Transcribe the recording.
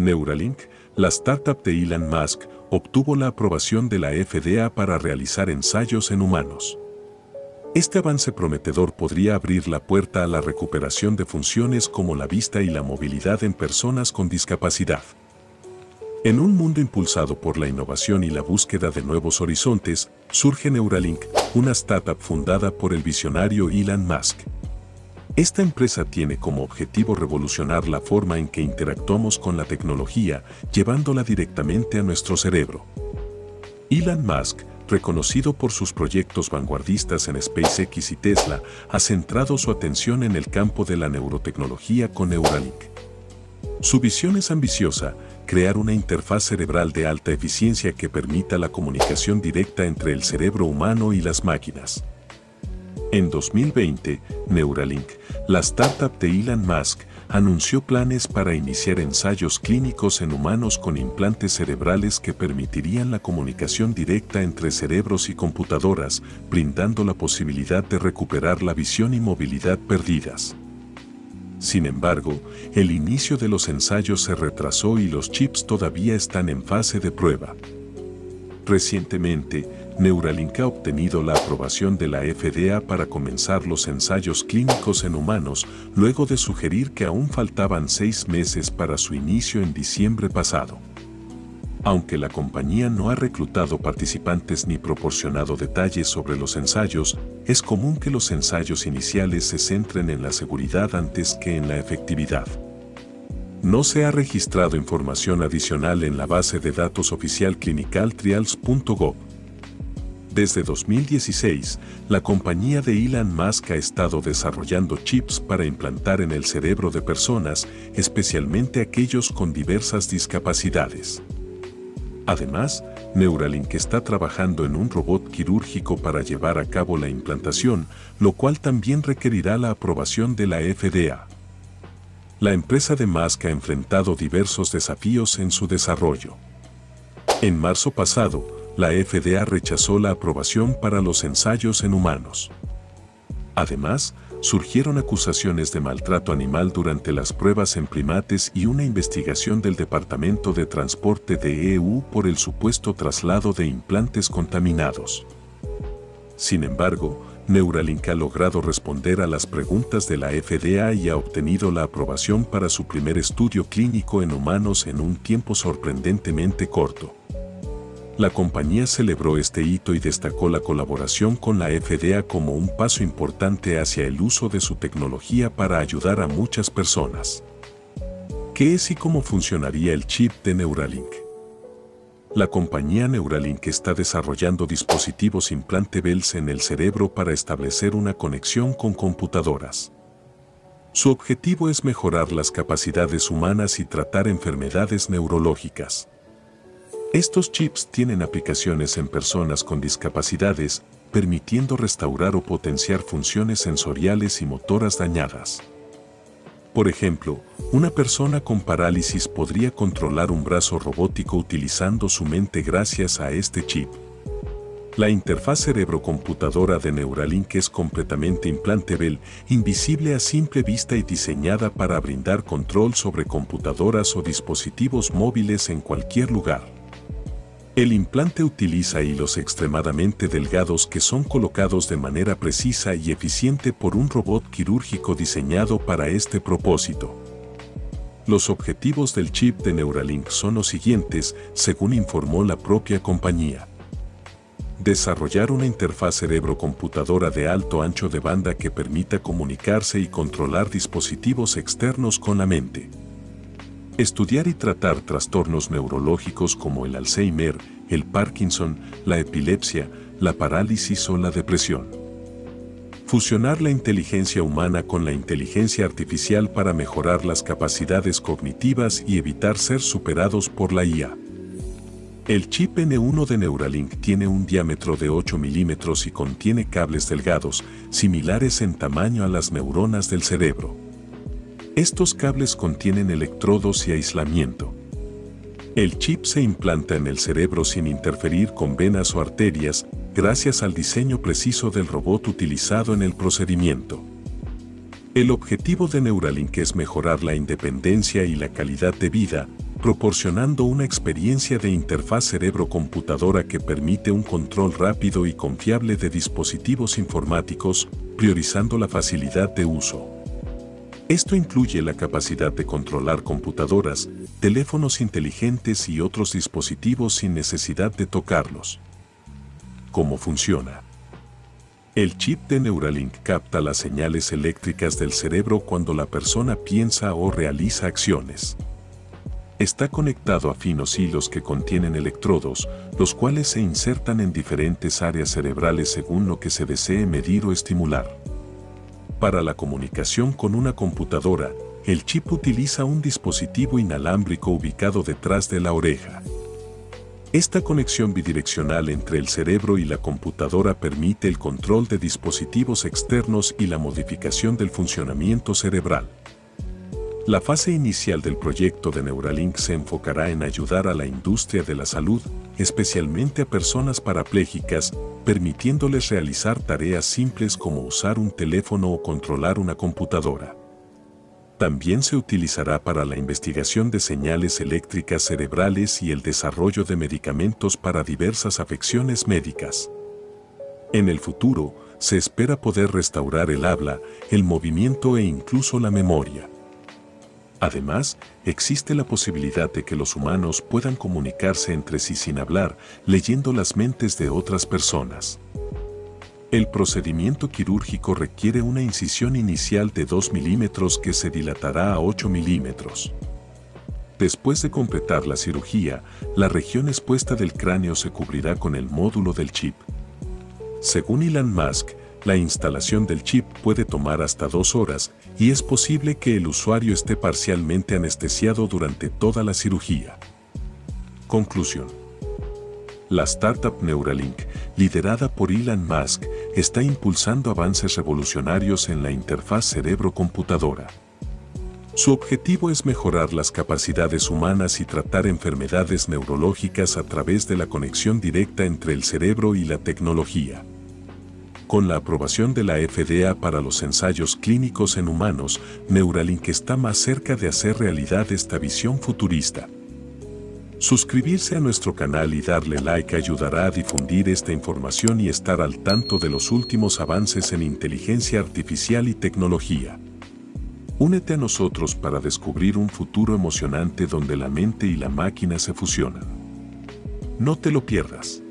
Neuralink, la startup de Elon Musk, obtuvo la aprobación de la FDA para realizar ensayos en humanos. Este avance prometedor podría abrir la puerta a la recuperación de funciones como la vista y la movilidad en personas con discapacidad. En un mundo impulsado por la innovación y la búsqueda de nuevos horizontes, surge Neuralink, una startup fundada por el visionario Elon Musk. Esta empresa tiene como objetivo revolucionar la forma en que interactuamos con la tecnología, llevándola directamente a nuestro cerebro. Elon Musk, reconocido por sus proyectos vanguardistas en SpaceX y Tesla, ha centrado su atención en el campo de la neurotecnología con Neuralink. Su visión es ambiciosa: crear una interfaz cerebral de alta eficiencia que permita la comunicación directa entre el cerebro humano y las máquinas. En 2020, Neuralink, la startup de Elon Musk, anunció planes para iniciar ensayos clínicos en humanos con implantes cerebrales que permitirían la comunicación directa entre cerebros y computadoras, brindando la posibilidad de recuperar la visión y movilidad perdidas. Sin embargo, el inicio de los ensayos se retrasó y los chips todavía están en fase de prueba. Recientemente, Neuralink ha obtenido la aprobación de la FDA para comenzar los ensayos clínicos en humanos, luego de sugerir que aún faltaban 6 meses para su inicio en diciembre pasado. Aunque la compañía no ha reclutado participantes ni proporcionado detalles sobre los ensayos, es común que los ensayos iniciales se centren en la seguridad antes que en la efectividad. No se ha registrado información adicional en la base de datos oficial ClinicalTrials.gov. Desde 2016, la compañía de Elon Musk ha estado desarrollando chips para implantar en el cerebro de personas, especialmente aquellos con diversas discapacidades. Además, Neuralink está trabajando en un robot quirúrgico para llevar a cabo la implantación, lo cual también requerirá la aprobación de la FDA. La empresa de Musk ha enfrentado diversos desafíos en su desarrollo. En marzo pasado, la FDA rechazó la aprobación para los ensayos en humanos. Además, surgieron acusaciones de maltrato animal durante las pruebas en primates y una investigación del Departamento de Transporte de EU por el supuesto traslado de implantes contaminados. Sin embargo, Neuralink ha logrado responder a las preguntas de la FDA y ha obtenido la aprobación para su primer estudio clínico en humanos en un tiempo sorprendentemente corto. La compañía celebró este hito y destacó la colaboración con la FDA como un paso importante hacia el uso de su tecnología para ayudar a muchas personas. ¿Qué es y cómo funcionaría el chip de Neuralink? La compañía Neuralink está desarrollando dispositivos implantables en el cerebro para establecer una conexión con computadoras. Su objetivo es mejorar las capacidades humanas y tratar enfermedades neurológicas. Estos chips tienen aplicaciones en personas con discapacidades, permitiendo restaurar o potenciar funciones sensoriales y motoras dañadas. Por ejemplo, una persona con parálisis podría controlar un brazo robótico utilizando su mente gracias a este chip. La interfaz cerebro-computadora de Neuralink es completamente implantable, invisible a simple vista y diseñada para brindar control sobre computadoras o dispositivos móviles en cualquier lugar. El implante utiliza hilos extremadamente delgados que son colocados de manera precisa y eficiente por un robot quirúrgico diseñado para este propósito. Los objetivos del chip de Neuralink son los siguientes, según informó la propia compañía. Desarrollar una interfaz cerebro-computadora de alto ancho de banda que permita comunicarse y controlar dispositivos externos con la mente. Estudiar y tratar trastornos neurológicos como el Alzheimer, el Parkinson, la epilepsia, la parálisis o la depresión. Fusionar la inteligencia humana con la inteligencia artificial para mejorar las capacidades cognitivas y evitar ser superados por la IA. El chip N1 de Neuralink tiene un diámetro de 8 milímetros y contiene cables delgados, similares en tamaño a las neuronas del cerebro. Estos cables contienen electrodos y aislamiento. El chip se implanta en el cerebro sin interferir con venas o arterias, gracias al diseño preciso del robot utilizado en el procedimiento. El objetivo de Neuralink es mejorar la independencia y la calidad de vida, proporcionando una experiencia de interfaz cerebro-computadora que permite un control rápido y confiable de dispositivos informáticos, priorizando la facilidad de uso. Esto incluye la capacidad de controlar computadoras, teléfonos inteligentes y otros dispositivos sin necesidad de tocarlos. ¿Cómo funciona? El chip de Neuralink capta las señales eléctricas del cerebro cuando la persona piensa o realiza acciones. Está conectado a finos hilos que contienen electrodos, los cuales se insertan en diferentes áreas cerebrales según lo que se desee medir o estimular. Para la comunicación con una computadora, el chip utiliza un dispositivo inalámbrico ubicado detrás de la oreja. Esta conexión bidireccional entre el cerebro y la computadora permite el control de dispositivos externos y la modificación del funcionamiento cerebral. La fase inicial del proyecto de Neuralink se enfocará en ayudar a la industria de la salud, especialmente a personas parapléjicas, permitiéndoles realizar tareas simples como usar un teléfono o controlar una computadora. También se utilizará para la investigación de señales eléctricas cerebrales y el desarrollo de medicamentos para diversas afecciones médicas. En el futuro, se espera poder restaurar el habla, el movimiento e incluso la memoria. Además, existe la posibilidad de que los humanos puedan comunicarse entre sí sin hablar, leyendo las mentes de otras personas. El procedimiento quirúrgico requiere una incisión inicial de 2 milímetros que se dilatará a 8 milímetros. Después de completar la cirugía, la región expuesta del cráneo se cubrirá con el módulo del chip. Según Elon Musk, la instalación del chip puede tomar hasta 2 horas y es posible que el usuario esté parcialmente anestesiado durante toda la cirugía. Conclusión. La startup Neuralink, liderada por Elon Musk, está impulsando avances revolucionarios en la interfaz cerebro-computadora. Su objetivo es mejorar las capacidades humanas y tratar enfermedades neurológicas a través de la conexión directa entre el cerebro y la tecnología. Con la aprobación de la FDA para los ensayos clínicos en humanos, Neuralink está más cerca de hacer realidad esta visión futurista. Suscribirse a nuestro canal y darle like ayudará a difundir esta información y estar al tanto de los últimos avances en inteligencia artificial y tecnología. Únete a nosotros para descubrir un futuro emocionante donde la mente y la máquina se fusionan. No te lo pierdas.